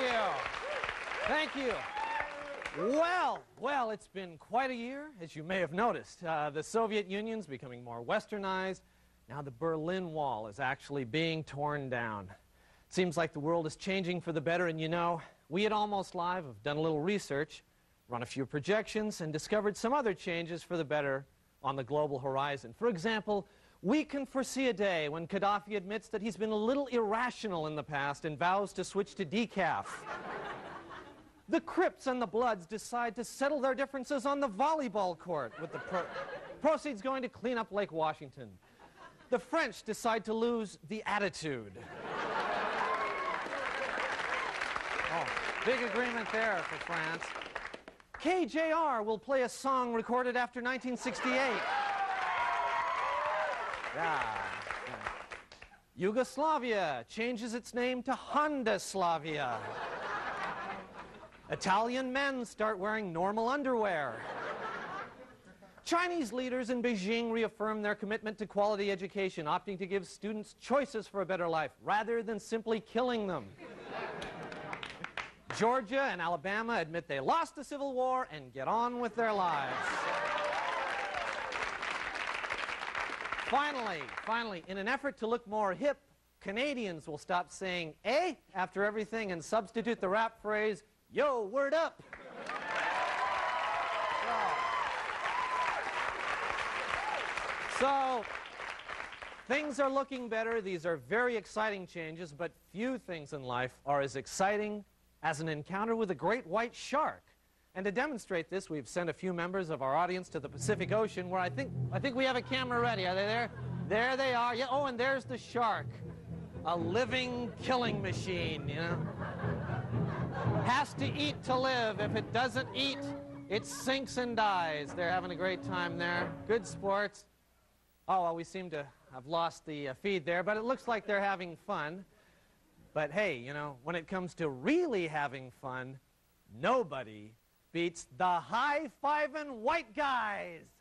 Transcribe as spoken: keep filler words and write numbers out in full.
you. Thank you. Well, well, it's been quite a year, as you may have noticed. Uh, the Soviet Union's becoming more westernized. Now the Berlin Wall is actually being torn down. It seems like the world is changing for the better, and you know, we at Almost Live have done a little research, run a few projections, and discovered some other changes for the better on the global horizon. For example, we can foresee a day when Gaddafi admits that he's been a little irrational in the past and vows to switch to decaf. The Crips and the Bloods decide to settle their differences on the volleyball court, with the pro proceeds going to clean up Lake Washington. The French decide to lose the attitude. Oh, big agreement there for France. K J R will play a song recorded after nineteen sixty-eight. Yeah. Yeah. Yugoslavia changes its name to Honda Slavia. Italian men start wearing normal underwear. Chinese leaders in Beijing reaffirm their commitment to quality education, opting to give students choices for a better life rather than simply killing them. Georgia and Alabama admit they lost the Civil War and get on with their lives. Finally, finally, in an effort to look more hip, Canadians will stop saying eh after everything and substitute the rap phrase, yo, word up. So, so, things are looking better. These are very exciting changes, but few things in life are as exciting as an encounter with a great white shark. And to demonstrate this, we've sent a few members of our audience to the Pacific Ocean, where I think, I think we have a camera ready. Are they there? There they are. Yeah. Oh, and there's the shark. A living killing machine, you know. Has to eat to live. If it doesn't eat, it sinks and dies. They're having a great time there. Good sports. Oh, well, we seem to have lost the uh, feed there, but it looks like they're having fun. But hey, you know, when it comes to really having fun, nobody beats the high-fiving white guys.